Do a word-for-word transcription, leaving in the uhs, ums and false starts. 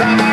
time.